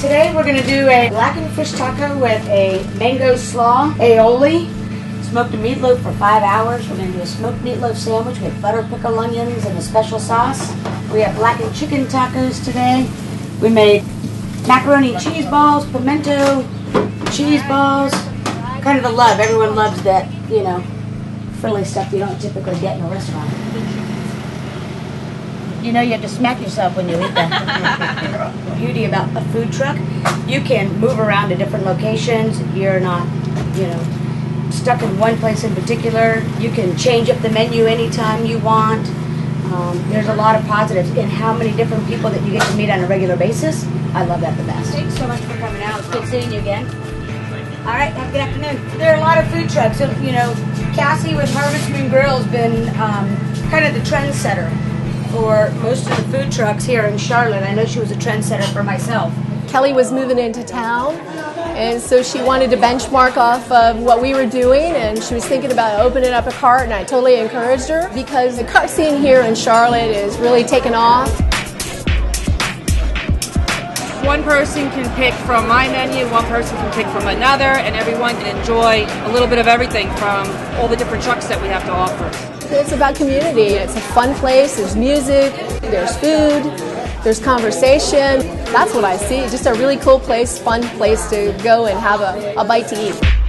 Today we're going to do a blackened fish taco with a mango slaw, aioli, smoked meatloaf for 5 hours. We're going to do a smoked meatloaf sandwich with butter, pickled onions, and a special sauce. We have blackened chicken tacos today. We made macaroni cheese balls, pimento cheese balls. Kind of a love. Everyone loves that, you know, frilly stuff you don't typically get in a restaurant. You know, you have to smack yourself when you eat that. The beauty about a food truck, you can move around to different locations. You're not, you know, stuck in one place in particular. You can change up the menu anytime you want. There's a lot of positives in how many different people that you get to meet on a regular basis. I love that the best. Thanks so much for coming out. It's good seeing you again. All right, have a good afternoon. There are a lot of food trucks. So, you know, Cassie with Harvest Moon Grille has been kind of the trendsetter for most of the food trucks here in Charlotte. I know she was a trendsetter for myself. Kelly was moving into town, and so she wanted to benchmark off of what we were doing, and she was thinking about opening up a cart, and I totally encouraged her because the cart scene here in Charlotte is really taking off. One person can pick from my menu, one person can pick from another, and everyone can enjoy a little bit of everything from all the different trucks that we have to offer. It's about community. It's a fun place. There's music, there's food, there's conversation. That's what I see. Just a really cool place, fun place to go and have a bite to eat.